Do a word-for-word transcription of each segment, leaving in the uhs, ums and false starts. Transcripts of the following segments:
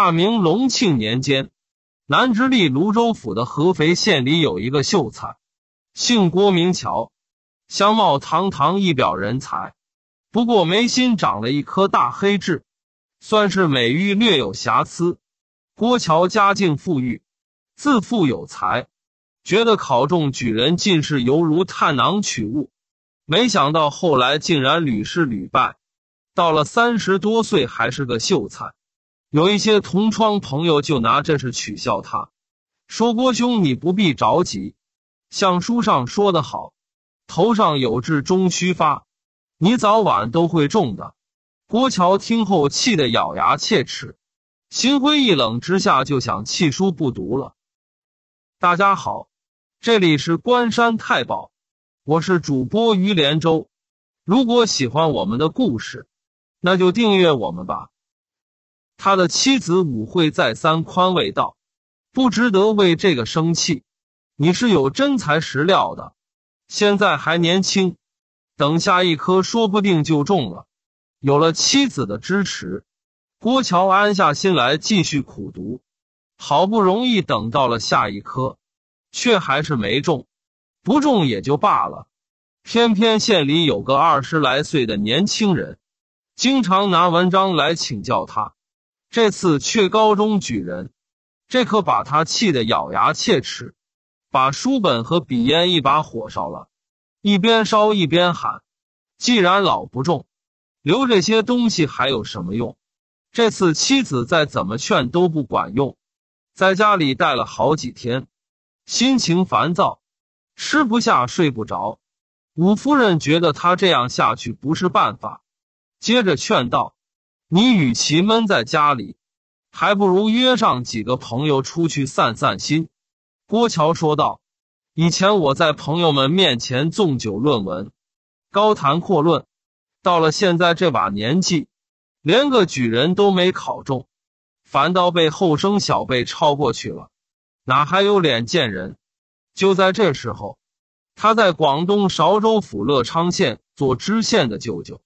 大明隆庆年间，南直隶泸州府的合肥县里有一个秀才，姓郭名乔，相貌堂堂一表人才。不过眉心长了一颗大黑痣，算是美玉略有瑕疵。郭乔家境富裕，自负有才，觉得考中举人进士犹如探囊取物，没想到后来竟然屡试屡败，到了三十多岁还是个秀才。有一些同窗朋友就拿这事取笑他，说郭兄你不必着急，像书上说得好，头上有痣终须发，你早晚都会中的。郭乔听后气得咬牙切齿，心灰意冷之下就想弃书不读了。大家好，这里是关山太保，我是主播于连州。如果喜欢我们的故事，那就订阅我们吧。他的妻子武惠再三宽慰道：“不值得为这个生气，你是有真材实料的，现在还年轻，等下一颗说不定就中了。”有了妻子的支持，郭乔安下心来继续苦读，好不容易等到了下一颗，却还是没中。不中也就罢了，偏偏县里有个二十来岁的年轻人，经常拿文章来请教他。这次却高中举人，这可把他气得咬牙切齿，把书本和笔烟一把火烧了，一边烧一边喊：既然老不中，留这些东西还有什么用？这次妻子再怎么劝都不管用，在家里待了好几天，心情烦躁，吃不下睡不着。武夫人觉得他这样下去不是办法，接着劝道：你与其闷在家里，还不如约上几个朋友出去散散心。郭乔说道：以前我在朋友们面前纵酒论文，高谈阔论，到了现在这把年纪，连个举人都没考中，反倒被后生小辈超过去了，哪还有脸见人？就在这时候，他在广东韶州府乐昌县做知县的舅舅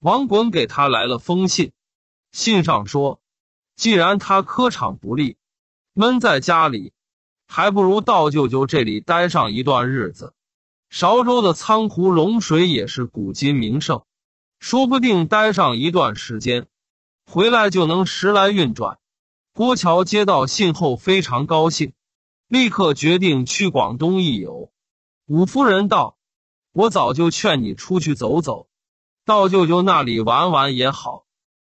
王衮给他来了封信。信上说，既然他科场不利，闷在家里，还不如到舅舅这里待上一段日子。韶州的苍湖龙水也是古今名胜，说不定待上一段时间，回来就能时来运转。郭乔接到信后非常高兴，立刻决定去广东一游。武夫人道：我早就劝你出去走走，到舅舅那里玩玩也好，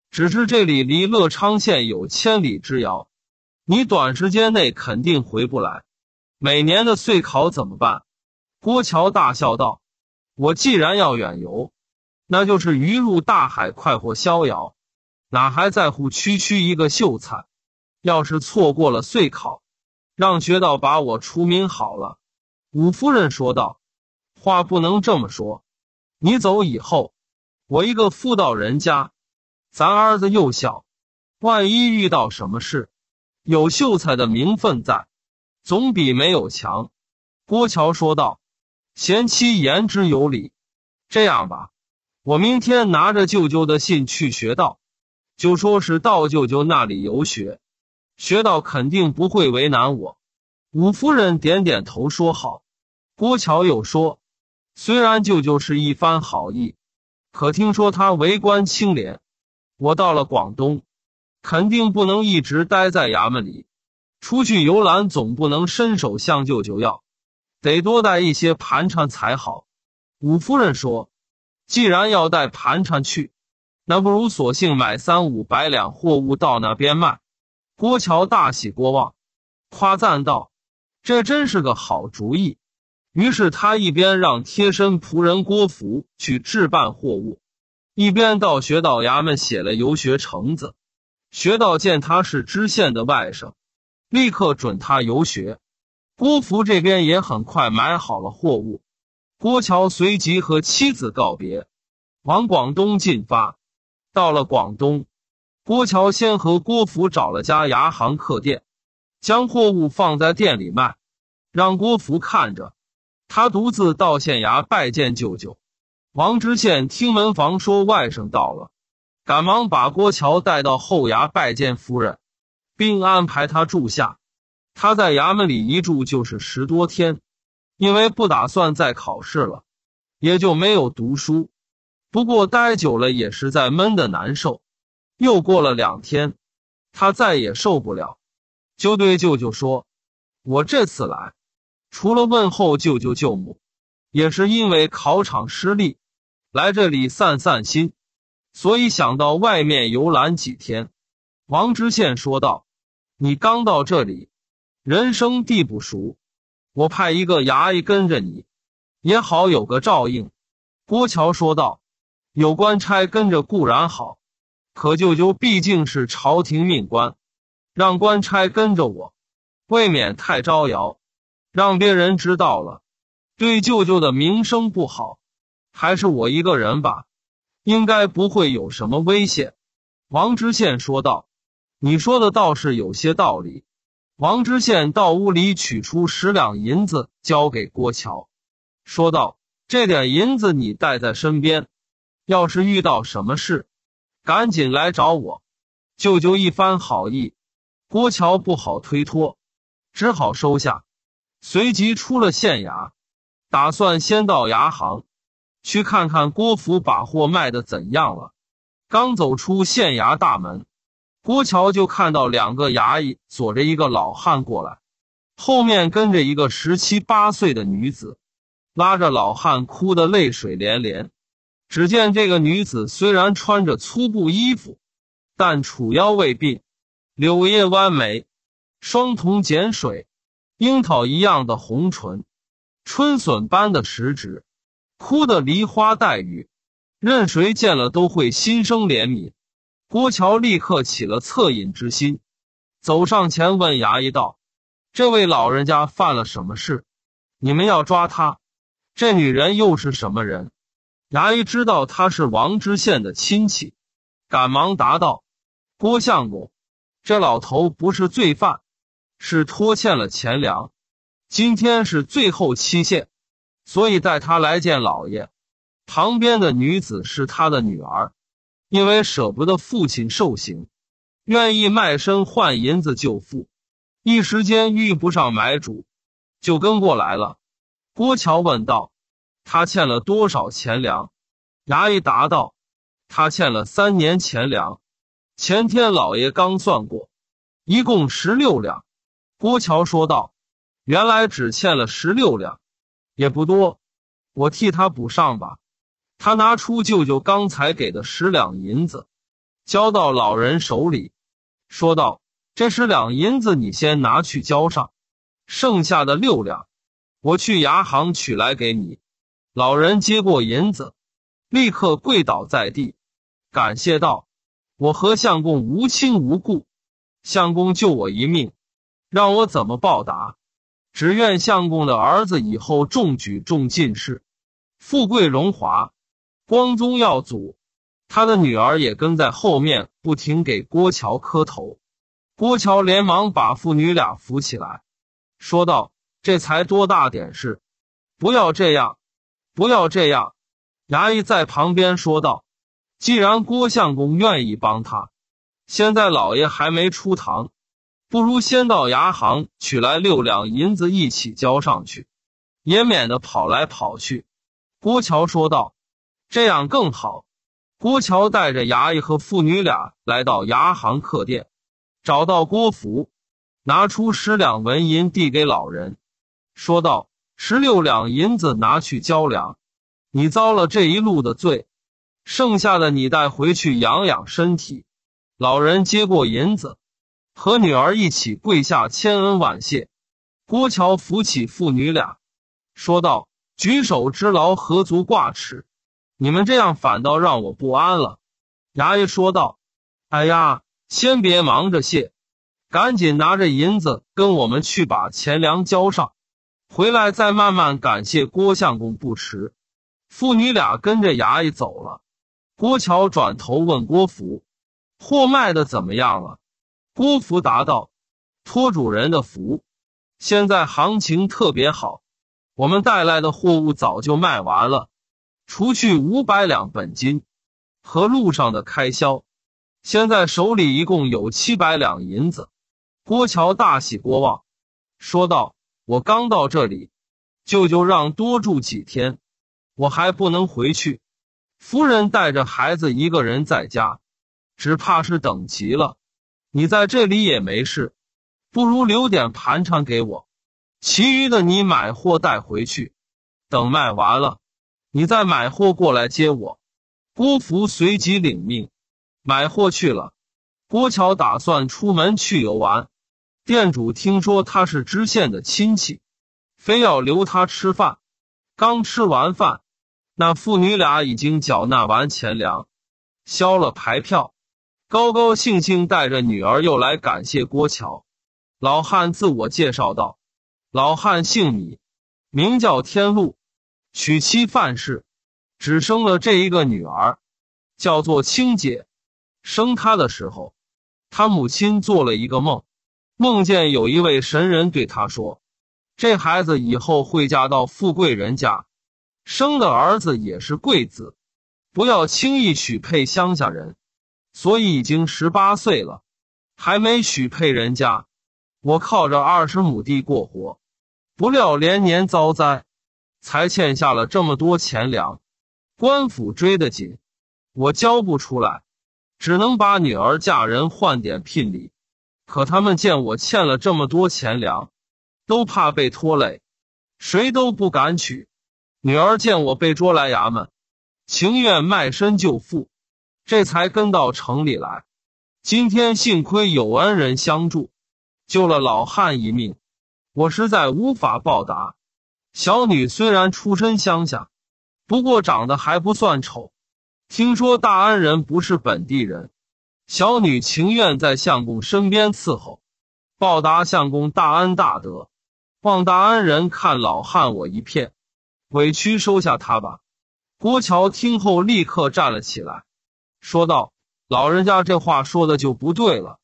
只是这里离乐昌县有千里之遥，你短时间内肯定回不来，每年的岁考怎么办？郭乔大笑道：我既然要远游，那就是鱼入大海，快活逍遥，哪还在乎区区一个秀才？要是错过了岁考，让学道把我除名好了。武夫人说道：话不能这么说，你走以后，我一个妇道人家，咱儿子又小，万一遇到什么事，有秀才的名分在，总比没有强。郭乔说道：贤妻言之有理，这样吧，我明天拿着舅舅的信去学道，就说是到舅舅那里游学，学道肯定不会为难我。武夫人点点头说好。郭乔又说，虽然舅舅是一番好意，可听说他为官清廉，我到了广东，肯定不能一直待在衙门里，出去游览总不能伸手向舅舅要，得多带一些盘缠才好。武夫人说，既然要带盘缠去，那不如索性买三五百两货物到那边卖。郭乔大喜过望，夸赞道：这真是个好主意。于是他一边让贴身仆人郭福去置办货物，一边到学道衙门写了游学程子。学道见他是知县的外甥，立刻准他游学。郭福这边也很快买好了货物。郭乔随即和妻子告别，往广东进发。到了广东，郭乔先和郭福找了家牙行客店，将货物放在店里卖，让郭福看着，他独自到县衙拜见舅舅王知县。听门房说外甥到了，赶忙把郭乔带到后衙拜见夫人。并安排他住下。他在衙门里一住就是十多天，因为不打算再考试了，也就没有读书。不过待久了也实在闷得难受。又过了两天，他再也受不了，就对舅舅说：“我这次来，除了问候舅舅舅母，也是因为考场失利，来这里散散心，所以想到外面游览几天。”王知县说道：“你刚到这里，人生地不熟，我派一个衙役跟着你，也好有个照应。”郭桥说道：“有官差跟着固然好，可舅舅毕竟是朝廷命官，让官差跟着我，未免太招摇，让别人知道了，对舅舅的名声不好。还是我一个人吧，应该不会有什么危险。”王知县说道：“你说的倒是有些道理。”王知县到屋里取出十两银子交给郭桥，说道：“这点银子你带在身边，要是遇到什么事，赶紧来找我。”舅舅一番好意，郭桥不好推脱，只好收下，随即出了县衙，打算先到牙行去看看郭府把货卖得怎样了。刚走出县衙大门，郭桥就看到两个衙役锁着一个老汉过来，后面跟着一个十七八岁的女子，拉着老汉哭得泪水连连。只见这个女子虽然穿着粗布衣服，但楚腰未鬓，柳叶弯眉，双瞳剪水，樱桃一样的红唇，春笋般的食指，哭得梨花带雨，任谁见了都会心生怜悯。郭桥立刻起了恻隐之心，走上前问衙役道：“这位老人家犯了什么事？你们要抓他？这女人又是什么人？”衙役知道他是王知县的亲戚，赶忙答道：“郭相公，这老头不是罪犯，是拖欠了钱粮，今天是最后期限，所以带他来见老爷。”旁边的女子是他的女儿，因为舍不得父亲受刑，愿意卖身换银子救父，一时间遇不上买主，就跟过来了。郭桥问道：“他欠了多少钱粮？”衙役答道：“他欠了三年钱粮，前天老爷刚算过，一共十六两。”郭桥说道：“原来只欠了十六两，也不多，我替他补上吧。”他拿出舅舅刚才给的十两银子，交到老人手里，说道：“这十两银子你先拿去交上，剩下的六两，我去衙行取来给你。”老人接过银子，立刻跪倒在地，感谢道：“我和相公无亲无故，相公救我一命，让我怎么报答？只愿相公的儿子以后中举中进士，富贵荣华，光宗耀祖。”他的女儿也跟在后面不停给郭桥磕头。郭桥连忙把父女俩扶起来，说道：“这才多大点事，不要这样，不要这样。”衙役在旁边说道：“既然郭相公愿意帮他，现在老爷还没出堂，不如先到衙行取来六两银子一起交上去，也免得跑来跑去。”郭桥说道：“这样更好。”郭桥带着衙役和父女俩来到衙行客店，找到郭福，拿出十两文银递给老人，说道：“十六两银子拿去交粮，你遭了这一路的罪，剩下的你带回去养养身体。”老人接过银子，和女儿一起跪下千恩万谢。郭桥扶起父女俩，说道：“举手之劳，何足挂齿，你们这样反倒让我不安了。”衙役说道：“哎呀，先别忙着谢，赶紧拿着银子跟我们去把钱粮交上，回来再慢慢感谢郭相公不迟。”父女俩跟着衙役走了。郭桥转头问郭福：“货卖的怎么样了？”郭福答道：“托主人的福，现在行情特别好，我们带来的货物早就卖完了，除去五百两本金和路上的开销，现在手里一共有七百两银子。”郭乔大喜过望，说道：“我刚到这里，舅舅让多住几天，我还不能回去。夫人带着孩子一个人在家，只怕是等急了。你在这里也没事，不如留点盘缠给我，其余的你买货带回去，等卖完了，你再买货过来接我。”郭福随即领命，买货去了。郭乔打算出门去游玩，店主听说他是知县的亲戚，非要留他吃饭。刚吃完饭，那父女俩已经缴纳完钱粮，销了牌票，高高兴兴带着女儿又来感谢郭乔。老汉自我介绍道：“老汉姓米，名叫天禄，娶妻范氏，只生了这一个女儿，叫做青姐。生她的时候，他母亲做了一个梦，梦见有一位神人对他说，这孩子以后会嫁到富贵人家，生的儿子也是贵子，不要轻易许配乡下人。所以已经十八岁了，还没许配人家。我靠着二十亩地过活，不料连年遭灾，才欠下了这么多钱粮。官府追得紧，我交不出来，只能把女儿嫁人换点聘礼。可他们见我欠了这么多钱粮，都怕被拖累，谁都不敢娶。女儿见我被捉来衙门，情愿卖身就富，这才跟到城里来。今天幸亏有恩人相助，救了老汉一命，我实在无法报答。小女虽然出身乡下，不过长得还不算丑。听说大安人不是本地人，小女情愿在相公身边伺候，报答相公大恩大德。望大安人看老汉我一片，委屈收下他吧。郭乔听后立刻站了起来，说道：“老人家这话说的就不对了，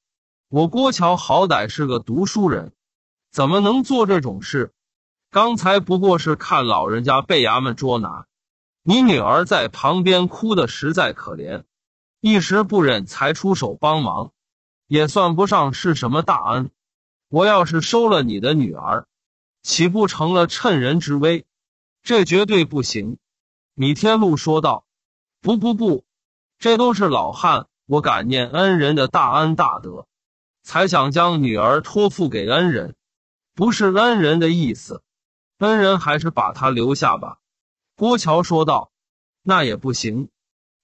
我郭乔好歹是个读书人，怎么能做这种事？刚才不过是看老人家被衙门捉拿，你女儿在旁边哭得实在可怜，一时不忍才出手帮忙，也算不上是什么大恩。我要是收了你的女儿，岂不成了趁人之危？这绝对不行。”米天禄说道：“不不不，这都是老汉我感念恩人的大恩大德，才想将女儿托付给恩人，不是恩人的意思。恩人还是把她留下吧。”郭乔说道：“那也不行。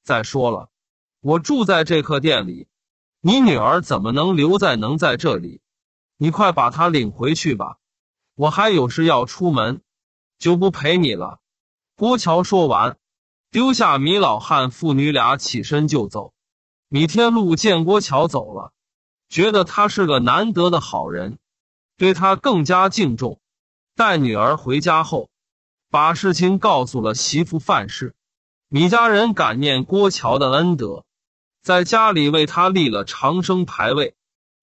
再说了，我住在这客店里，你女儿怎么能留在能在这里？你快把她领回去吧，我还有事要出门，就不陪你了。”郭乔说完，丢下米老汉父女俩起身就走。米天禄见郭乔走了，觉得他是个难得的好人，对他更加敬重。带女儿回家后，把事情告诉了媳妇范氏。米家人感念郭乔的恩德，在家里为他立了长生牌位，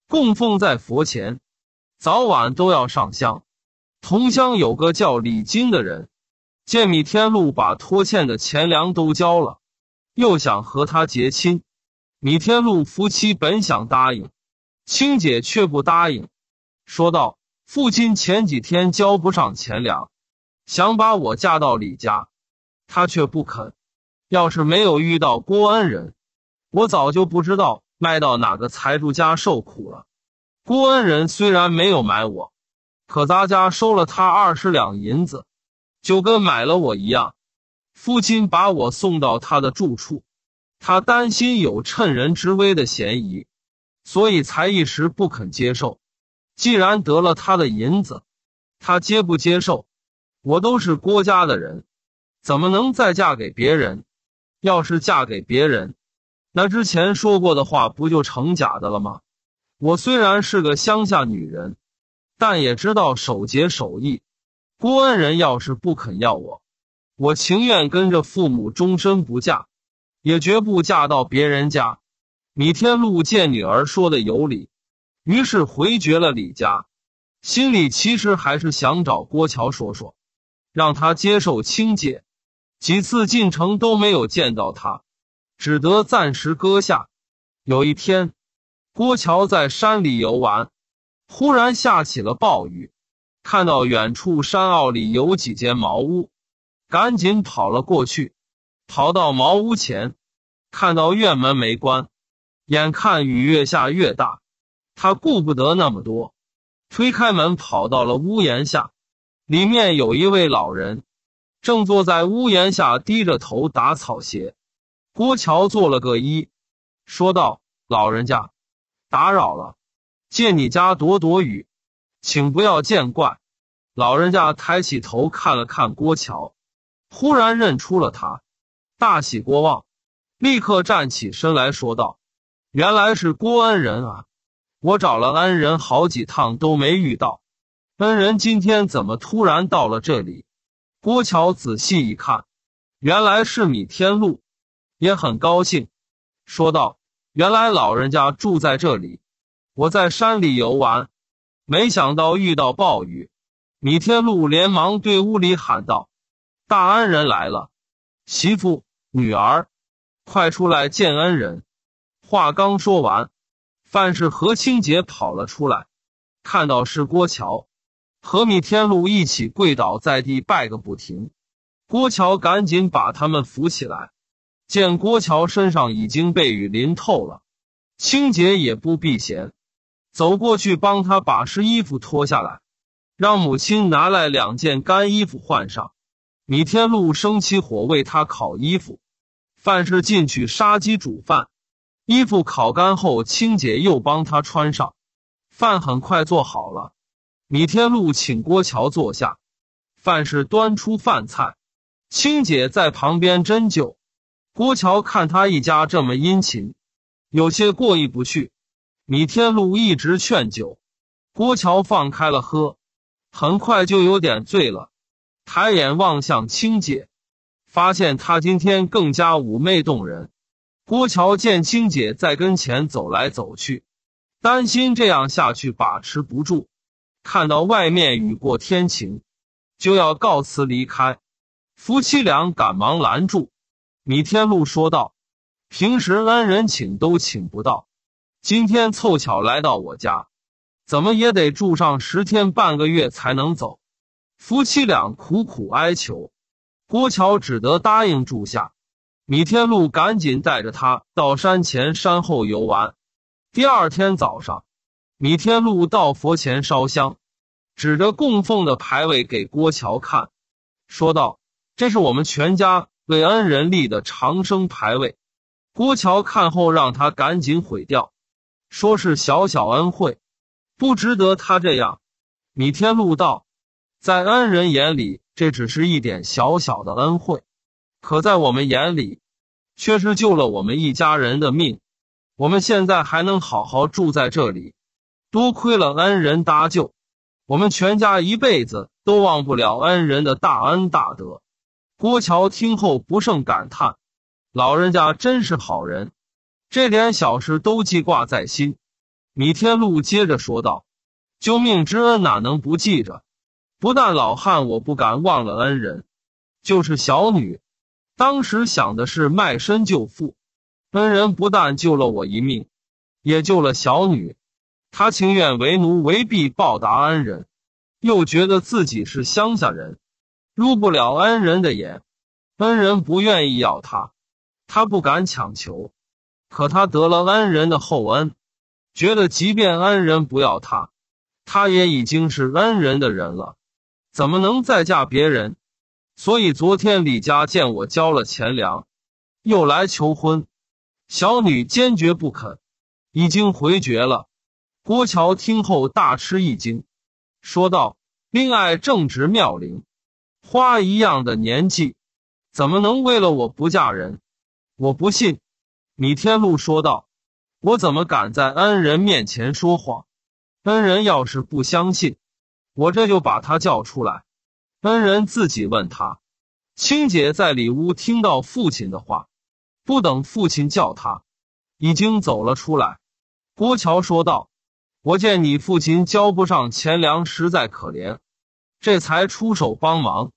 供奉在佛前，早晚都要上香。同乡有个叫李金的人，见米天禄把拖欠的钱粮都交了，又想和他结亲。米天禄夫妻本想答应，青姐却不答应，说道：“父亲前几天交不上钱粮，想把我嫁到李家，他却不肯。要是没有遇到郭恩人，我早就不知道卖到哪个财主家受苦了。郭恩人虽然没有买我，可咱家收了他二十两银子，就跟买了我一样。父亲把我送到他的住处，他担心有趁人之危的嫌疑，所以才一时不肯接受。既然得了他的银子，他接不接受，我都是郭家的人，怎么能再嫁给别人？要是嫁给别人，那之前说过的话不就成假的了吗？我虽然是个乡下女人，但也知道守节守义。郭恩人要是不肯要我，我情愿跟着父母终身不嫁，也绝不嫁到别人家。”米天禄见女儿说的有理，于是回绝了李家，心里其实还是想找郭乔说说，让他接受亲姐。几次进城都没有见到他，只得暂时搁下。有一天，郭乔在山里游玩，忽然下起了暴雨，看到远处山坳里有几间茅屋，赶紧跑了过去。跑到茅屋前，看到院门没关，眼看雨越下越大，他顾不得那么多，推开门跑到了屋檐下。里面有一位老人，正坐在屋檐下低着头打草鞋。郭桥做了个揖，说道：“老人家，打扰了。 借你家躲躲雨，请不要见怪。”老人家抬起头看了看郭桥，忽然认出了他，大喜过望，立刻站起身来说道：“原来是郭恩人啊！我找了恩人好几趟都没遇到，恩人今天怎么突然到了这里？”郭桥仔细一看，原来是米天禄，也很高兴，说道：“原来老人家住在这里。 我在山里游玩，没想到遇到暴雨。”米天禄连忙对屋里喊道：“大恩人来了，媳妇、女儿，快出来见恩人！”话刚说完，范氏和青姐跑了出来，看到是郭桥，和米天禄一起跪倒在地拜个不停。郭桥赶紧把他们扶起来，见郭桥身上已经被雨淋透了，青姐也不避嫌。 走过去帮他把湿衣服脱下来，让母亲拿来两件干衣服换上。米天禄生起火为他烤衣服，范氏进去杀鸡煮饭。衣服烤干后，青姐又帮他穿上。饭很快做好了，米天禄请郭桥坐下，范氏端出饭菜，青姐在旁边斟酒。郭桥看他一家这么殷勤，有些过意不去。 米天禄一直劝酒，郭桥放开了喝，很快就有点醉了。抬眼望向青姐，发现她今天更加妩媚动人。郭桥见青姐在跟前走来走去，担心这样下去把持不住。看到外面雨过天晴，就要告辞离开，夫妻俩赶忙拦住。米天禄说道：“平时恩人请都请不到。 今天凑巧来到我家，怎么也得住上十天半个月才能走。”夫妻俩苦苦哀求，郭桥只得答应住下。米天禄赶紧带着他到山前山后游玩。第二天早上，米天禄到佛前烧香，指着供奉的牌位给郭桥看，说道：“这是我们全家为恩人立的长生牌位。”郭桥看后让他赶紧毁掉， 说是小小恩惠，不值得他这样。米天禄道：“在恩人眼里，这只是一点小小的恩惠；可在我们眼里，却是救了我们一家人的命。我们现在还能好好住在这里，多亏了恩人搭救，我们全家一辈子都忘不了恩人的大恩大德。”郭桥听后不胜感叹：“老人家真是好人， 这点小事都记挂在心。”米天禄接着说道：“救命之恩哪能不记着？不但老汉我不敢忘了恩人，就是小女，当时想的是卖身救父。恩人不但救了我一命，也救了小女。她情愿为奴为婢报答恩人，又觉得自己是乡下人，入不了恩人的眼。恩人不愿意要她，她不敢强求。 可他得了恩人的厚恩，觉得即便恩人不要他，他也已经是恩人的人了，怎么能再嫁别人？所以昨天李家见我交了钱粮，又来求婚，小女坚决不肯，已经回绝了。”郭桥听后大吃一惊，说道：“恋爱正值妙龄，花一样的年纪，怎么能为了我不嫁人？我不信。” 米天禄说道：“我怎么敢在恩人面前说谎？恩人要是不相信，我这就把他叫出来，恩人自己问他。”青姐在里屋听到父亲的话，不等父亲叫他，已经走了出来。郭桥说道：“我见你父亲交不上钱粮，实在可怜，这才出手帮忙。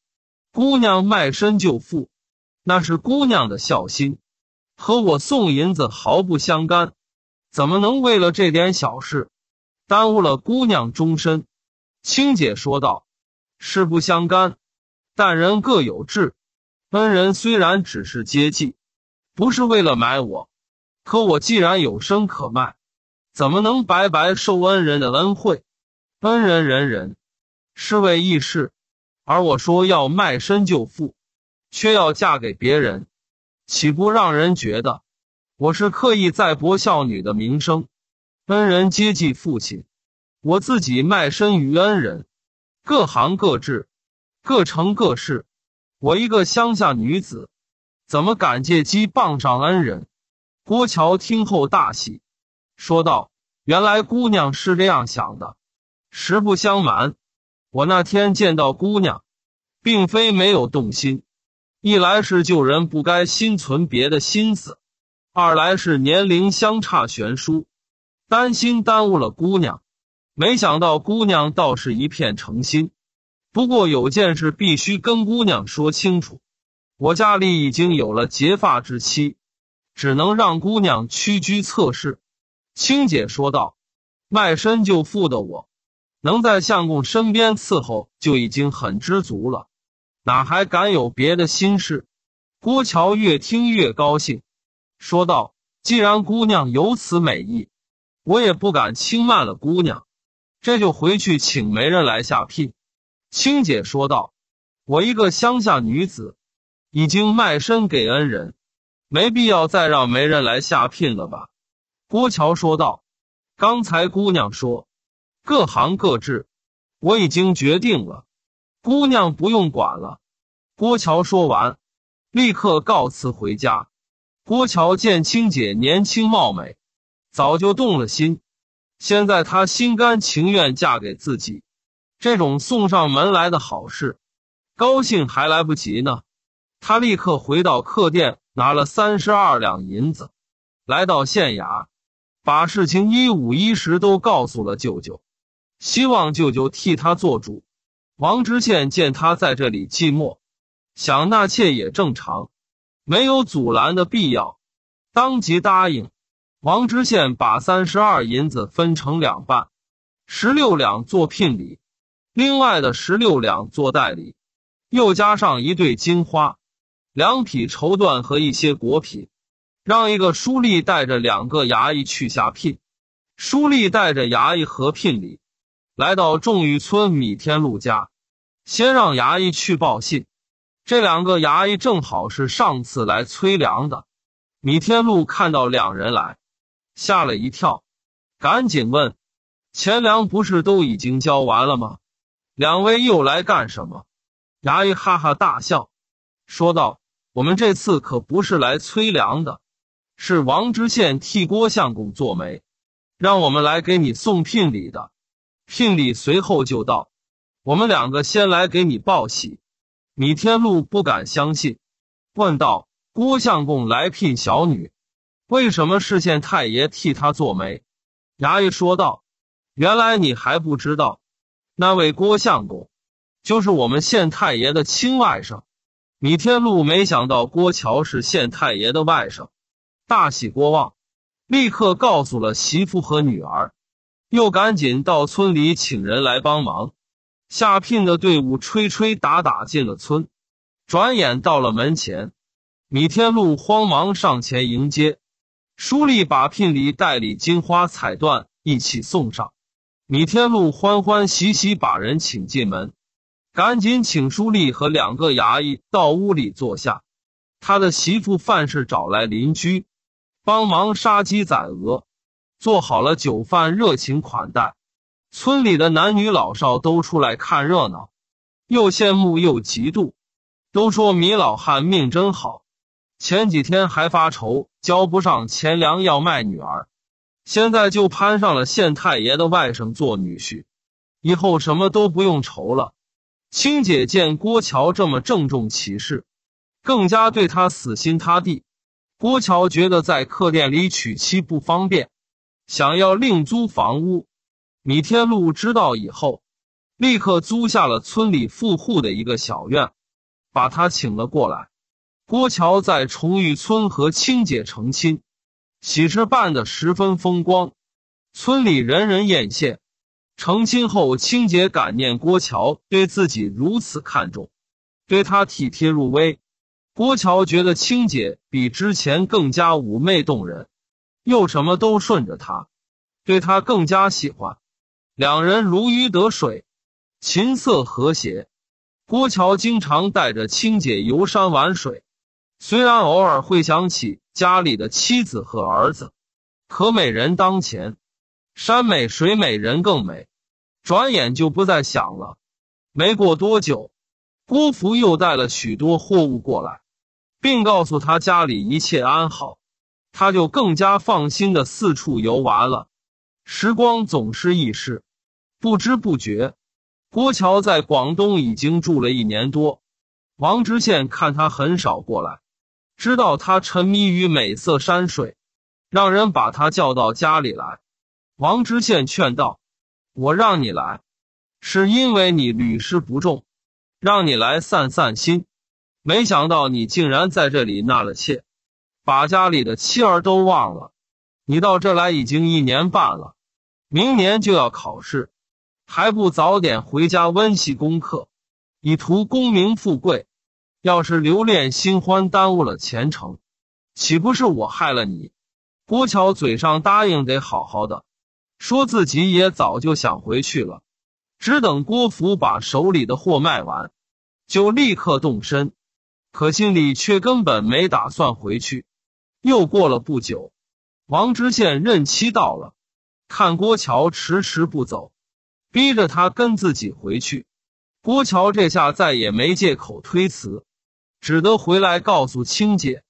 姑娘卖身救父，那是姑娘的孝心， 和我送银子毫不相干，怎么能为了这点小事耽误了姑娘终身。”青姐说道：“事不相干，但人各有志。恩人虽然只是接济，不是为了买我，可我既然有身可卖，怎么能白白受恩人的恩惠？恩人仁人，是为义士。而我说要卖身就富，却要嫁给别人，岂不让人觉得我是刻意在博孝女的名声？恩人接济父亲，我自己卖身于恩人，各行各志，各城各市，我一个乡下女子，怎么敢借机傍上恩人？”郭桥听后大喜，说道：“原来姑娘是这样想的。实不相瞒，我那天见到姑娘，并非没有动心。一来是救人不该心存别的心思，二来是年龄相差悬殊，担心耽误了姑娘。没想到姑娘倒是一片诚心。不过有件事必须跟姑娘说清楚，我家里已经有了结发之妻，只能让姑娘屈居侧室。”青姐说道：“卖身就富的我，能在相公身边伺候就已经很知足了，哪还敢有别的心事？”郭桥越听越高兴，说道：“既然姑娘有此美意，我也不敢轻慢了姑娘，这就回去请媒人来下聘。”青姐说道：“我一个乡下女子，已经卖身给恩人，没必要再让媒人来下聘了吧？”郭桥说道：“刚才姑娘说各行各志，我已经决定了，姑娘不用管了。”郭桥说完，立刻告辞回家。郭桥见青姐年轻貌美，早就动了心，现在她心甘情愿嫁给自己，这种送上门来的好事，高兴还来不及呢。他立刻回到客店，拿了三十二两银子，来到县衙，把事情一五一十都告诉了舅舅，希望舅舅替他做主。王知县见他在这里寂寞，想纳妾也正常，没有阻拦的必要，当即答应。王知县把三十二银子分成两半，十六两做聘礼，另外的十六两做代礼，又加上一对金花、两匹绸缎和一些果品，让一个书吏带着两个衙役去下聘。书吏带着衙役和聘礼来到众峪村米天禄家，先让衙役去报信。这两个衙役正好是上次来催粮的。米天禄看到两人来，吓了一跳，赶紧问：“钱粮不是都已经交完了吗？两位又来干什么？”衙役哈哈大笑，说道：“我们这次可不是来催粮的，是王知县替郭相公做媒，让我们来给你送聘礼的。聘礼随后就到，我们两个先来给你报喜。”米天禄不敢相信，问道：“郭相公来聘小女，为什么是县太爷替他做媒？”衙役说道：“原来你还不知道，那位郭相公就是我们县太爷的亲外甥。”米天禄没想到郭桥是县太爷的外甥，大喜过望，立刻告诉了媳妇和女儿，又赶紧到村里请人来帮忙。下聘的队伍吹吹打打进了村，转眼到了门前，米天禄慌忙上前迎接，书吏把聘礼、代理、金花、彩缎一起送上。米天禄欢欢喜喜把人请进门，赶紧请书吏和两个衙役到屋里坐下。他的媳妇范氏找来邻居帮忙杀鸡宰鹅，做好了酒饭热情款待。村里的男女老少都出来看热闹，又羡慕又嫉妒，都说米老汉命真好，前几天还发愁交不上钱粮要卖女儿，现在就攀上了县太爷的外甥做女婿，以后什么都不用愁了。青姐见郭桥这么郑重其事，更加对他死心塌地。郭桥觉得在客店里娶妻不方便，想要另租房屋。米天禄知道以后，立刻租下了村里富户的一个小院，把他请了过来。郭桥在崇峪村和青姐成亲，喜事办得十分风光。村里人人艳羡。成亲后，青姐感念郭乔对自己如此看重，对她体贴入微。郭乔觉得青姐比之前更加妩媚动人，又什么都顺着她，对她更加喜欢。两人如鱼得水，琴瑟和谐。郭乔经常带着青姐游山玩水，虽然偶尔会想起家里的妻子和儿子，可美人当前，山美水美人更美，转眼就不再想了。没过多久，郭福又带了许多货物过来，并告诉他家里一切安好，他就更加放心的四处游玩了。时光总是易逝，不知不觉，郭乔在广东已经住了一年多。王知县看他很少过来，知道他沉迷于美色山水，让人把他叫到家里来。王知县劝道：“我让你来，是因为你屡失不中，让你来散散心。没想到你竟然在这里纳了妾，把家里的妻儿都忘了。你到这来已经一年半了，明年就要考试，还不早点回家温习功课，以图功名富贵。要是留恋新欢，耽误了前程，岂不是我害了你？”郭乔嘴上答应得好好的，说自己也早就想回去了，只等郭福把手里的货卖完，就立刻动身。可心里却根本没打算回去。又过了不久，王知县任期到了，看郭乔迟迟不走，逼着他跟自己回去。郭乔这下再也没借口推辞，只得回来告诉青姐。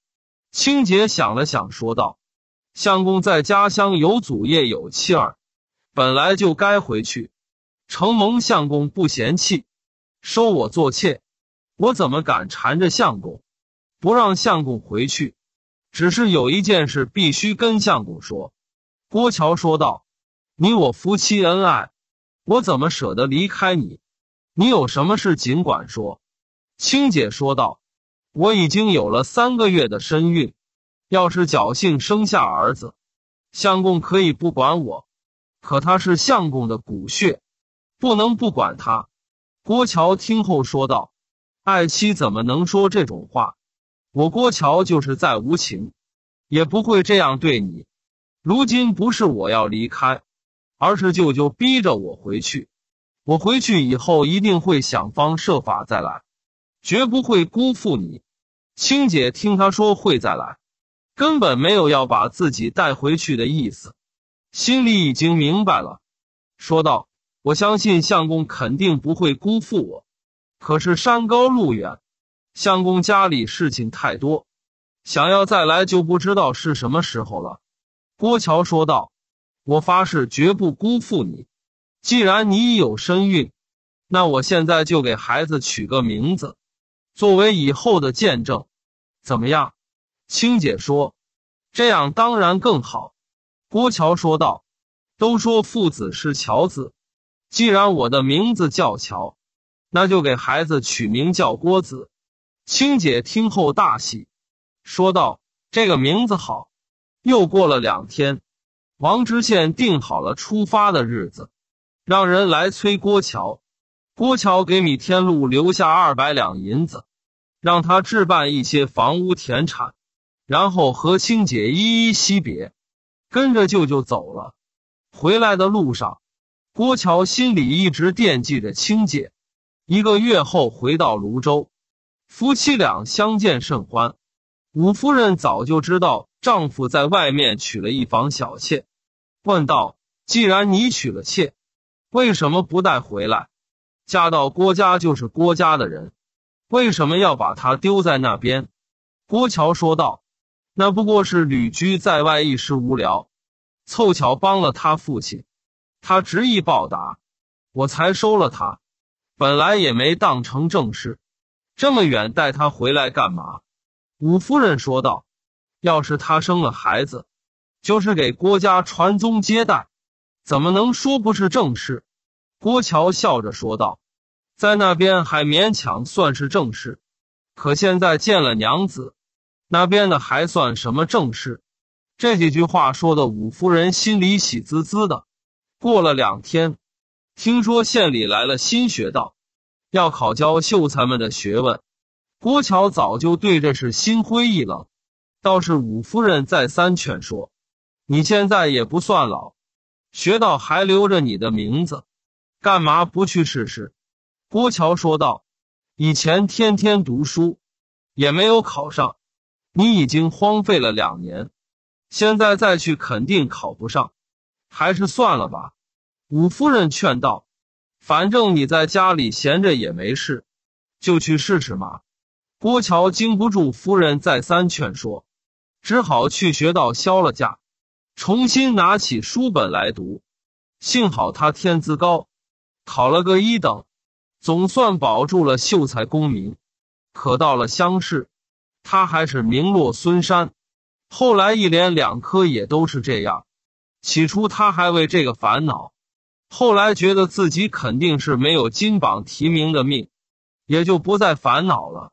青姐想了想说道：“相公在家乡有祖业有妻儿，本来就该回去。承蒙相公不嫌弃，收我做妾，我怎么敢缠着相公，不让相公回去？只是有一件事必须跟相公说。”郭乔说道：“你我夫妻恩爱，我怎么舍得离开你？你有什么事尽管说。”青姐说道：“我已经有了三个月的身孕，要是侥幸生下儿子，相公可以不管我，可他是相公的骨血，不能不管他。”郭乔听后说道：“爱妻怎么能说这种话？我郭乔就是再无情，也不会这样对你。如今不是我要离开，而是舅舅逼着我回去。我回去以后一定会想方设法再来，绝不会辜负你。”青姐听他说会再来，根本没有要把自己带回去的意思，心里已经明白了，说道：“我相信相公肯定不会辜负我，可是山高路远，相公家里事情太多，想要再来就不知道是什么时候了。”郭乔说道：“我发誓绝不辜负你，既然你已有身孕，那我现在就给孩子取个名字，作为以后的见证，怎么样？”青姐说：“这样当然更好。”郭乔说道：“都说父子是乔子，既然我的名字叫乔，那就给孩子取名叫郭子。”青姐听后大喜，说道：“这个名字好。”又过了两天，王知县定好了出发的日子，让人来催郭乔。郭乔给米天禄留下二百两银子，让他置办一些房屋田产，然后和青姐依依惜别，跟着舅舅走了。回来的路上，郭乔心里一直惦记着青姐。一个月后回到泸州，夫妻俩相见甚欢。武夫人早就知道丈夫在外面娶了一房小妾，问道：“既然你娶了妾，为什么不带回来？嫁到郭家就是郭家的人，为什么要把她丢在那边？”郭乔说道：“那不过是旅居在外一时无聊，凑巧帮了他父亲，他执意报答，我才收了他。本来也没当成正事，这么远带他回来干嘛？”武夫人说道：“要是他生了孩子，就是给郭家传宗接代，怎么能说不是正事？”郭乔笑着说道：“在那边还勉强算是正事，可现在见了娘子，那边的还算什么正事？这几句话说的五夫人心里喜滋滋的。过了两天，听说县里来了新学道，要考教秀才们的学问。郭乔早就对这事心灰意冷，倒是五夫人再三劝说：“你现在也不算老，学道还留着你的名字，干嘛不去试试？”郭乔说道：“以前天天读书，也没有考上，你已经荒废了两年。 现在再去肯定考不上，还是算了吧。”五夫人劝道：“反正你在家里闲着也没事，就去试试嘛。”郭乔经不住夫人再三劝说，只好去学道销了假，重新拿起书本来读。幸好他天资高，考了个一等，总算保住了秀才功名。可到了乡试，他还是名落孙山。 后来一连两科也都是这样。起初他还为这个烦恼，后来觉得自己肯定是没有金榜题名的命，也就不再烦恼了。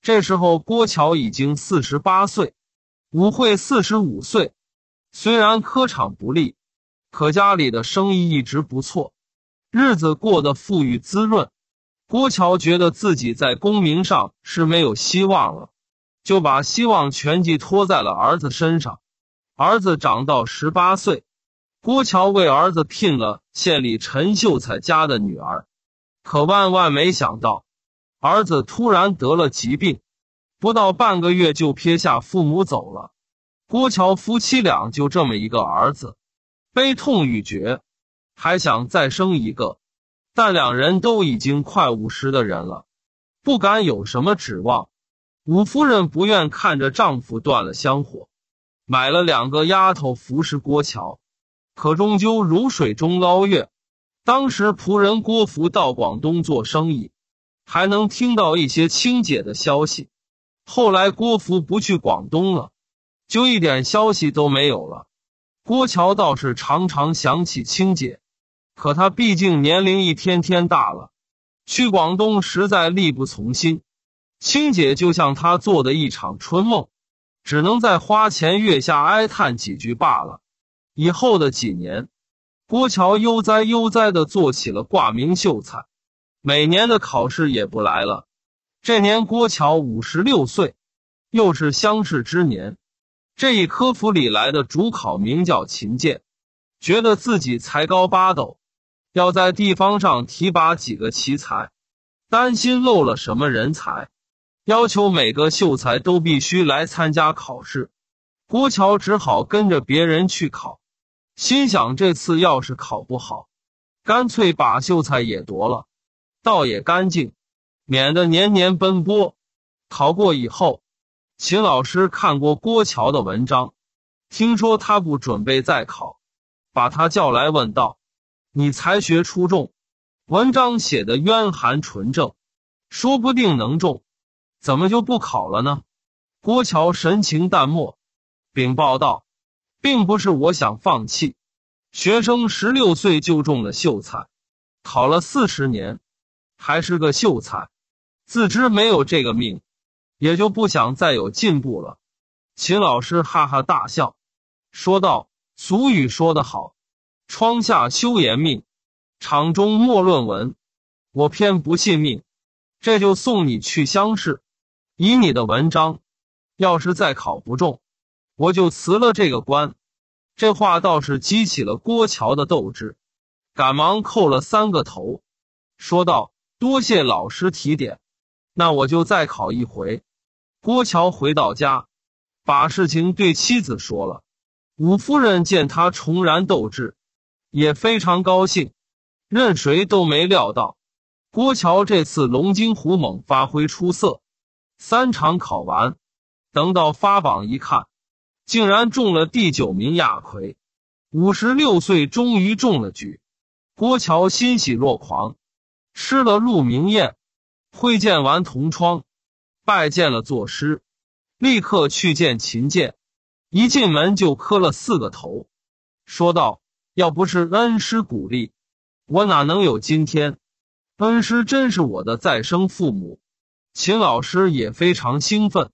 这时候郭乔已经四十八岁，武慧四十五岁。虽然科场不利，可家里的生意一直不错，日子过得富裕滋润。郭乔觉得自己在功名上是没有希望了， 就把希望全寄托在了儿子身上。儿子长到十八岁，郭乔为儿子聘了县里陈秀才家的女儿。可万万没想到，儿子突然得了疾病，不到半个月就撇下父母走了。郭乔夫妻俩就这么一个儿子，悲痛欲绝，还想再生一个，但两人都已经快五十的人了，不敢有什么指望。 五夫人不愿看着丈夫断了香火，买了两个丫头服侍郭乔，可终究如水中捞月。当时仆人郭福到广东做生意，还能听到一些清解的消息。后来郭福不去广东了，就一点消息都没有了。郭乔倒是常常想起清解，可他毕竟年龄一天天大了，去广东实在力不从心。 清姐就像他做的一场春梦，只能在花前月下哀叹几句罢了。以后的几年，郭乔悠哉悠哉地做起了挂名秀才，每年的考试也不来了。这年郭乔五十六岁，又是乡试之年。这一科府里来的主考名叫秦建，觉得自己才高八斗，要在地方上提拔几个奇才，担心漏了什么人才， 要求每个秀才都必须来参加考试，郭乔只好跟着别人去考，心想这次要是考不好，干脆把秀才也夺了，倒也干净，免得年年奔波。考过以后，秦老师看过郭乔的文章，听说他不准备再考，把他叫来问道：“你才学出众，文章写的渊涵纯正，说不定能中， 怎么就不考了呢？”郭乔神情淡漠，禀报道：“并不是我想放弃。学生十六岁就中了秀才，考了四十年，还是个秀才。自知没有这个命，也就不想再有进步了。”秦老师哈哈大笑，说道：“俗语说得好，窗下休言命，场中莫论文。我偏不信命，这就送你去乡试。 以你的文章，要是再考不中，我就辞了这个官。”这话倒是激起了郭乔的斗志，赶忙叩了三个头，说道：“多谢老师提点，那我就再考一回。”郭乔回到家，把事情对妻子说了。五夫人见他重燃斗志，也非常高兴。任谁都没料到，郭乔这次龙精虎猛，发挥出色。 三场考完，等到发榜一看，竟然中了第九名亚魁。五十六岁终于中了举，郭乔欣喜若狂，吃了鹿鸣宴，会见完同窗，拜见了作师，立刻去见秦建。一进门就磕了四个头，说道：“要不是恩师鼓励，我哪能有今天？恩师真是我的再生父母。” 秦老师也非常兴奋，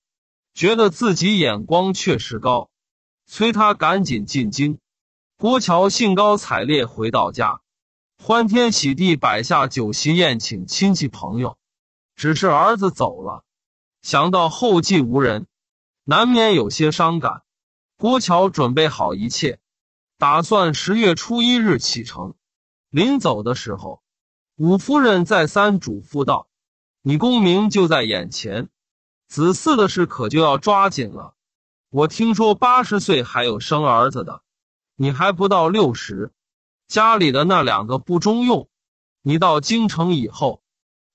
觉得自己眼光确实高，催他赶紧进京。郭乔兴高采烈回到家，欢天喜地摆下酒席宴请亲戚朋友。只是儿子走了，想到后继无人，难免有些伤感。郭乔准备好一切，打算十月初一日启程。临走的时候，武夫人再三嘱咐道：“你功名就在眼前，子嗣的事可就要抓紧了。我听说八十岁还有生儿子的，你还不到六十。家里的那两个不中用，你到京城以后，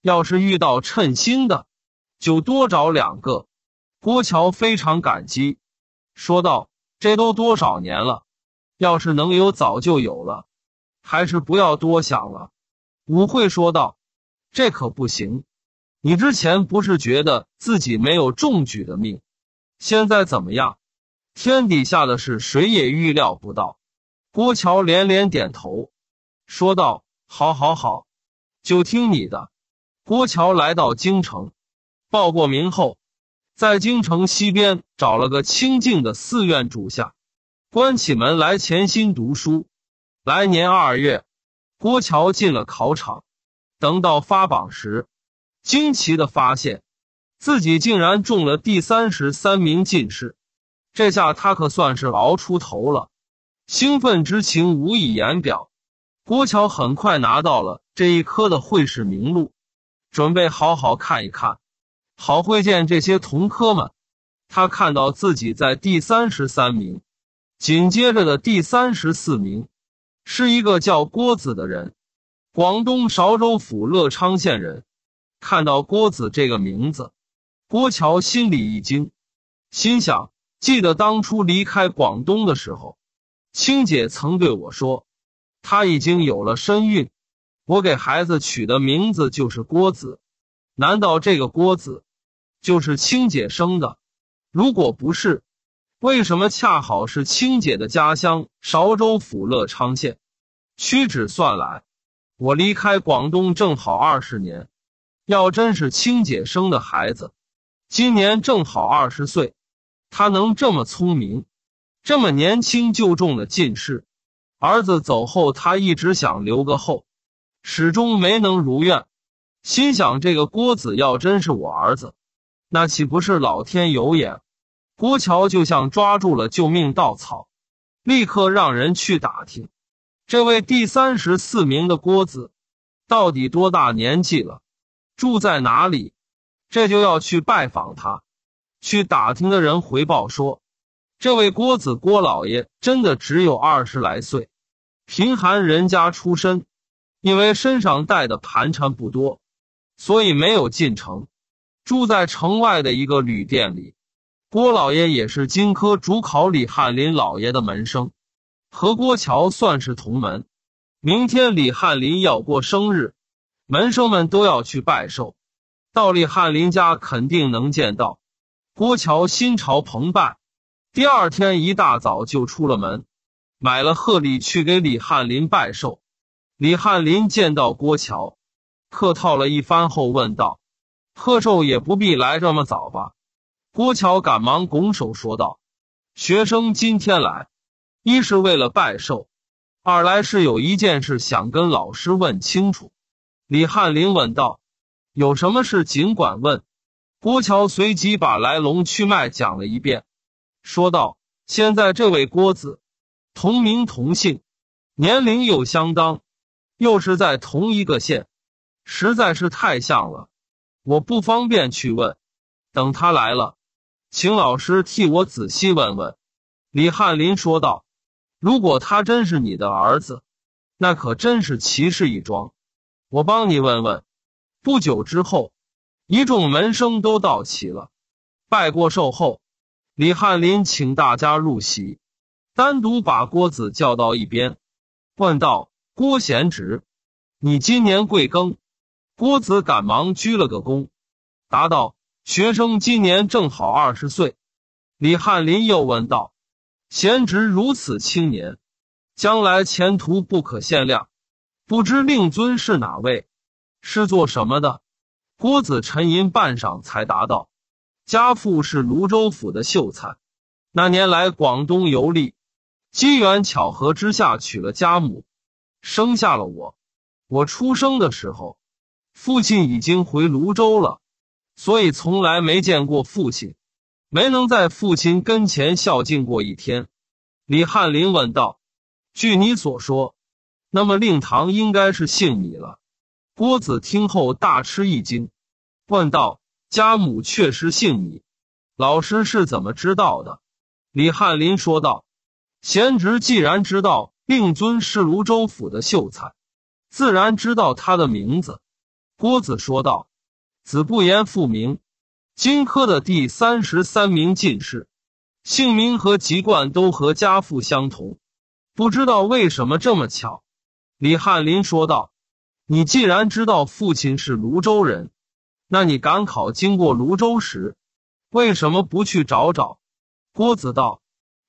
要是遇到称心的，就多找两个。”郭乔非常感激，说道：“这都多少年了，要是能有早就有了，还是不要多想了。”武惠说道：“这可不行，你之前不是觉得自己没有中举的命，现在怎么样？天底下的事谁也预料不到。”郭乔连连点头，说道：“好好好，就听你的。”郭乔来到京城，报过名后，在京城西边找了个清静的寺院住下，关起门来潜心读书。来年二月，郭乔进了考场，等到发榜时，惊奇地发现自己竟然中了第三十三名进士，这下他可算是熬出头了，兴奋之情无以言表。郭乔很快拿到了这一科的会试名录，准备好好看一看，好会见这些同科们。他看到自己在第三十三名，紧接着的第三十四名是一个叫郭子的人，广东韶州府乐昌县人。看到郭子这个名字，郭乔心里一惊，心想：记得当初离开广东的时候，青姐曾对我说，她已经有了身孕，我给孩子取的名字就是郭子。难道这个郭子就是青姐生的？如果不是，为什么恰好是青姐的家乡韶州府乐昌县？屈指算来，我离开广东正好二十年，要真是青姐生的孩子，今年正好二十岁。她能这么聪明，这么年轻就中了进士。儿子走后，她一直想留个后，始终没能如愿。心想这个郭子要真是我儿子，那岂不是老天有眼？郭乔就像抓住了救命稻草，立刻让人去打听这位第三十四名的郭子到底多大年纪了，住在哪里。这就要去拜访他。去打听的人回报说，这位郭子郭老爷真的只有二十来岁，贫寒人家出身，因为身上带的盘缠不多，所以没有进城，住在城外的一个旅店里。郭老爷也是金科主考李翰林老爷的门生，和郭乔算是同门。明天李翰林要过生日，门生们都要去拜寿，到李翰林家肯定能见到。郭乔心潮澎湃，第二天一大早就出了门，买了贺礼去给李翰林拜寿。李翰林见到郭乔，客套了一番后问道：“贺寿也不必来这么早吧？”郭乔赶忙拱手说道：“学生今天来，一是为了拜寿，二来是有一件事想跟老师问清楚。”李翰林问道：“有什么事尽管问。”郭乔随即把来龙去脉讲了一遍，说道：“现在这位郭子同名同姓，年龄又相当，又是在同一个县，实在是太像了，我不方便去问，等他来了，请老师替我仔细问问。”李翰林说道：“如果他真是你的儿子，那可真是奇事一桩，我帮你问问。”不久之后，一众门生都到齐了。拜过寿后，李翰林请大家入席，单独把郭子叫到一边，问道：“郭贤侄，你今年贵庚？”郭子赶忙鞠了个躬，答道：“学生今年正好二十岁。”李翰林又问道：“贤侄如此青年，将来前途不可限量，不知令尊是哪位，是做什么的？”郭子沉吟半晌才答道：“家父是泸州府的秀才，那年来广东游历，机缘巧合之下娶了家母，生下了我。我出生的时候，父亲已经回泸州了，所以从来没见过父亲，没能在父亲跟前孝敬过一天。李翰林问道：“据你所说，那么令堂应该是信你了。”郭子听后大吃一惊，问道：“家母确实信你，老师是怎么知道的？”李翰林说道：“贤侄既然知道令尊是泸州府的秀才，自然知道他的名字。”郭子说道：“子不言父名，荆轲的第三十三名进士，姓名和籍贯都和家父相同，不知道为什么这么巧。”李翰林说道：“你既然知道父亲是泸州人，那你赶考经过泸州时，为什么不去找找？”郭子道：“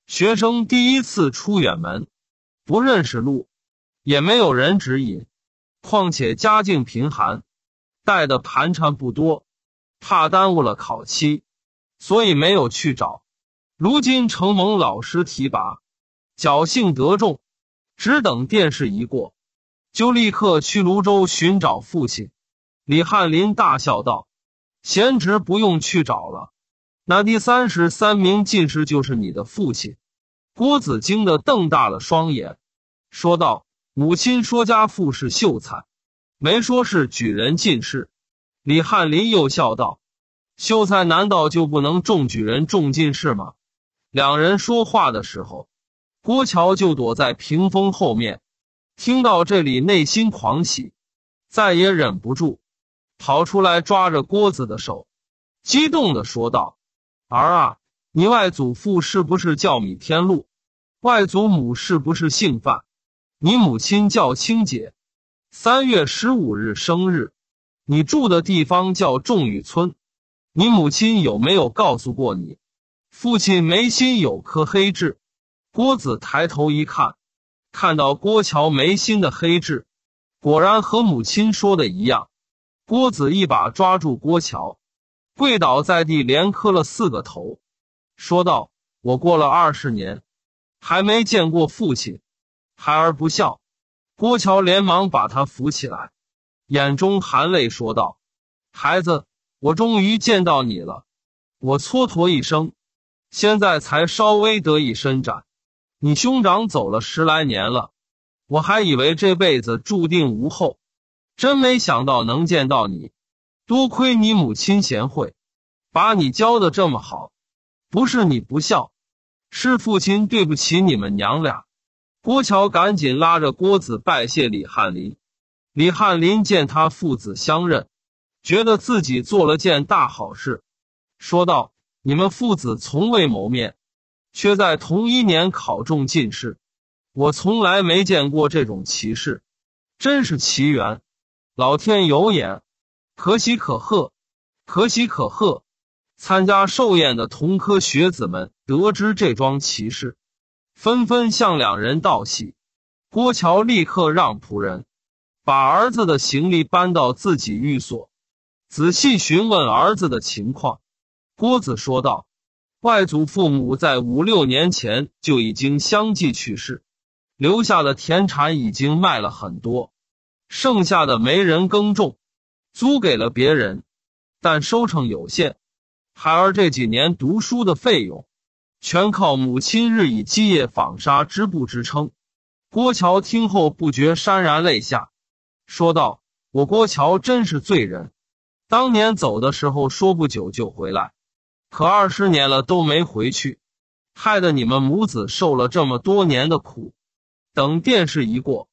学生第一次出远门，不认识路，也没有人指引，况且家境贫寒，带的盘缠不多，怕耽误了考期，所以没有去找。如今承蒙老师提拔，侥幸得中，只等殿试一过，就立刻去泸州寻找父亲。”李翰林大笑道：“贤侄不用去找了，那第三十三名进士就是你的父亲。”郭子惊得瞪大了双眼，说道：“母亲说家父是秀才，没说是举人进士。”李翰林又笑道：“秀才难道就不能中举人中进士吗？”两人说话的时候，郭乔就躲在屏风后面，听到这里内心狂喜，再也忍不住跑出来抓着郭子的手，激动地说道：“儿啊，你外祖父是不是叫米天禄？外祖母是不是姓范？你母亲叫青姐，三月十五日生日。你住的地方叫众宇村，你母亲有没有告诉过你，父亲眉心有颗黑痣？”郭子抬头一看，看到郭乔眉心的黑痣，果然和母亲说的一样。郭子一把抓住郭乔，跪倒在地，连磕了四个头，说道：“我过了二十年，还没见过父亲，孩儿不孝。”郭乔连忙把他扶起来，眼中含泪说道：“孩子，我终于见到你了，我蹉跎一生，现在才稍微得以伸展。你兄长走了十来年了，我还以为这辈子注定无后，真没想到能见到你。多亏你母亲贤惠，把你教得这么好，不是你不孝，是父亲对不起你们娘俩。”郭乔赶紧拉着郭子拜谢李翰林。李翰林见他父子相认，觉得自己做了件大好事，说道：“你们父子从未谋面，却在同一年考中进士，我从来没见过这种奇事，真是奇缘，老天有眼，可喜可贺，可喜可贺！”参加寿宴的同科学子们得知这桩奇事，纷纷向两人道喜。郭乔立刻让仆人把儿子的行李搬到自己寓所，仔细询问儿子的情况。郭子说道：“外祖父母在五六年前就已经相继去世，留下的田产已经卖了很多，剩下的没人耕种，租给了别人，但收成有限。孩儿这几年读书的费用，全靠母亲日以继夜纺纱织布支撑。”郭乔听后不觉潸然泪下，说道：“我郭乔真是罪人，当年走的时候说不久就回来，可二十年了都没回去，害得你们母子受了这么多年的苦。等殿试一过，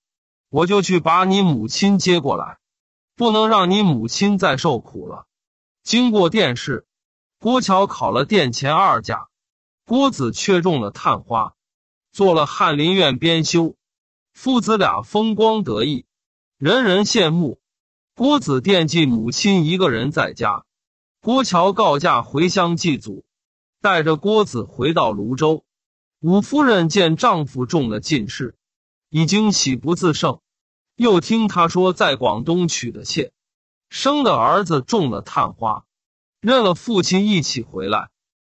我就去把你母亲接过来，不能让你母亲再受苦了。”经过殿试，郭乔考了殿前二甲，郭子却中了探花，做了翰林院编修，父子俩风光得意，人人羡慕。郭子惦记母亲一个人在家，郭乔告假回乡祭祖，带着郭子回到泸州。武夫人见丈夫中了进士，已经喜不自胜，又听他说在广东娶的妾，生的儿子中了探花，认了父亲一起回来，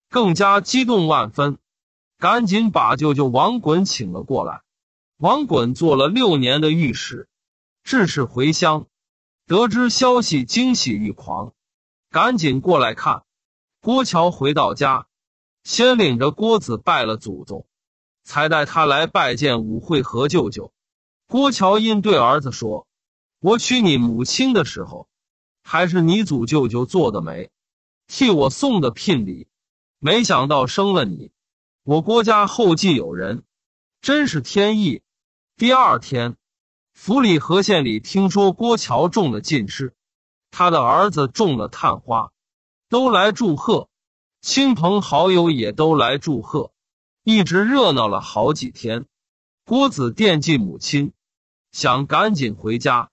更加激动万分，赶紧把舅舅王衮请了过来。王衮做了六年的御史，致仕回乡，得知消息惊喜欲狂，赶紧过来看。郭乔回到家，先领着郭子拜了祖宗，才带他来拜见武惠和舅舅。郭乔因对儿子说：“我娶你母亲的时候，还是你祖舅舅做的媒，替我送的聘礼，没想到生了你，我郭家后继有人，真是天意。”第二天，府里和县里听说郭乔中了进士，他的儿子中了探花，都来祝贺，亲朋好友也都来祝贺，一直热闹了好几天。郭子惦记母亲，想赶紧回家，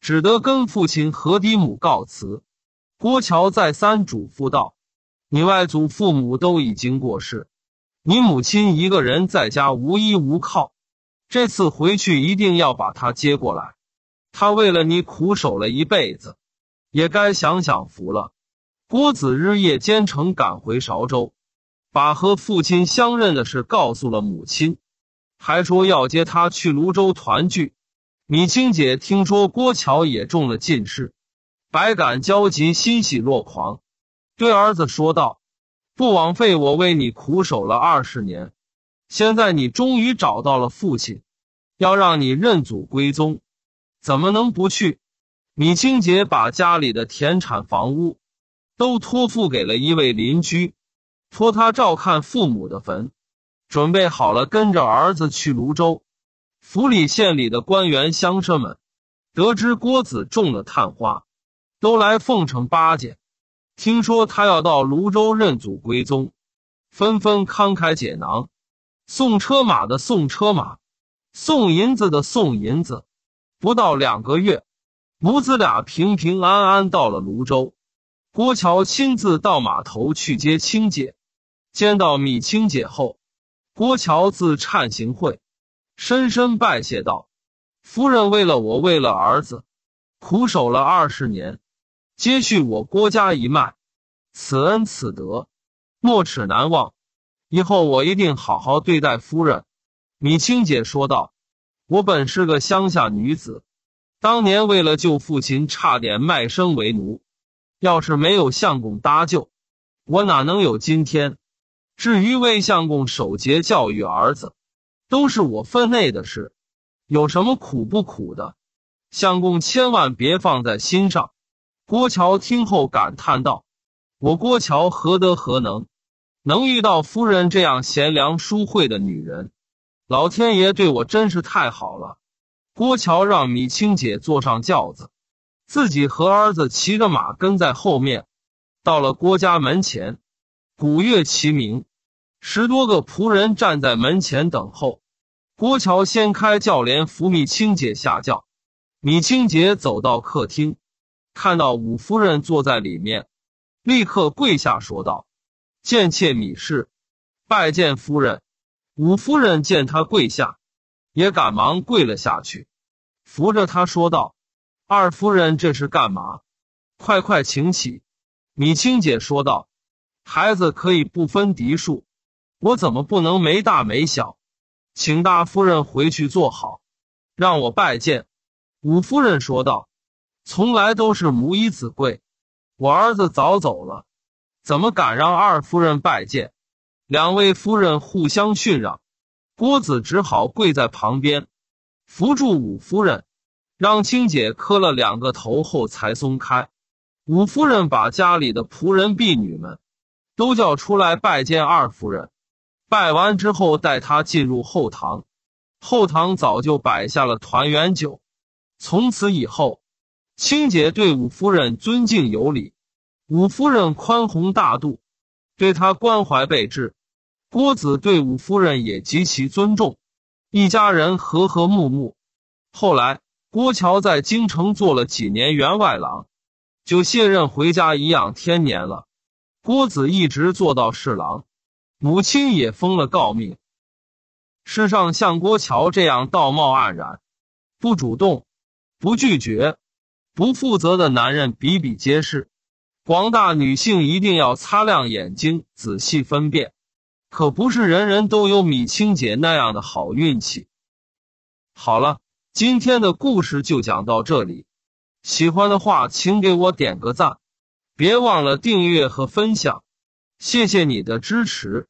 只得跟父亲和嫡母告辞。郭乔再三嘱咐道：“你外祖父母都已经过世，你母亲一个人在家无依无靠，这次回去一定要把他接过来，他为了你苦守了一辈子，也该享享福了。”郭子日夜兼程赶回韶州，把和父亲相认的事告诉了母亲，还说要接他去泸州团聚。米青姐听说郭乔也中了进士，百感交集，欣喜若狂，对儿子说道：“不枉费我为你苦守了二十年。现在你终于找到了父亲，要让你认祖归宗，怎么能不去？”米青姐把家里的田产房屋都托付给了一位邻居，托他照看父母的坟，准备好了跟着儿子去泸州。府里县里的官员乡绅们得知郭子中了探花，都来奉承巴结，听说他要到泸州认祖归宗，纷纷慷慨解囊，送车马的送车马，送银子的送银子。不到两个月，母子俩平平安安到了泸州。郭乔亲自到码头去接青姐，见到米青姐后，郭乔自忏行会，深深拜谢道：“夫人为了我，为了儿子，苦守了二十年，接续我郭家一脉，此恩此德，莫齿难忘。以后我一定好好对待夫人。”米青姐说道：“我本是个乡下女子，当年为了救父亲，差点卖身为奴。要是没有相公搭救，我哪能有今天？至于为相公守节教育儿子，都是我分内的事，有什么苦不苦的？相公千万别放在心上。”郭乔听后感叹道：“我郭乔何德何能，能遇到夫人这样贤良淑惠的女人，老天爷对我真是太好了。”郭乔让米青姐坐上轿子，自己和儿子骑着马跟在后面。到了郭家门前，鼓乐齐鸣，十多个仆人站在门前等候。郭乔先开轿帘扶米青姐下轿，米青姐走到客厅，看到武夫人坐在里面，立刻跪下说道：“贱妾米氏拜见夫人。”武夫人见她跪下，也赶忙跪了下去，扶着她说道：“二夫人这是干嘛？快快请起。”米青姐说道：“孩子可以不分嫡庶，我怎么不能没大没小？请大夫人回去坐好，让我拜见。”武夫人说道：“从来都是母以子贵，我儿子早走了，怎么敢让二夫人拜见？”两位夫人互相训让，郭子只好跪在旁边，扶住武夫人，让青姐磕了两个头后才松开。武夫人把家里的仆人婢女们都叫出来拜见二夫人，拜完之后带她进入后堂，后堂早就摆下了团圆酒。从此以后，青姐对武夫人尊敬有礼，武夫人宽宏大度，对她关怀备至。郭子对武夫人也极其尊重，一家人和和睦睦。后来郭乔在京城做了几年员外郎，就卸任回家颐养天年了。郭子一直做到侍郎，母亲也封了诰命。世上像郭乔这样道貌岸然、不主动、不拒绝、不负责的男人比比皆是，广大女性一定要擦亮眼睛，仔细分辨。可不是人人都有米青姐那样的好运气。好了，今天的故事就讲到这里。喜欢的话，请给我点个赞，别忘了订阅和分享，谢谢你的支持。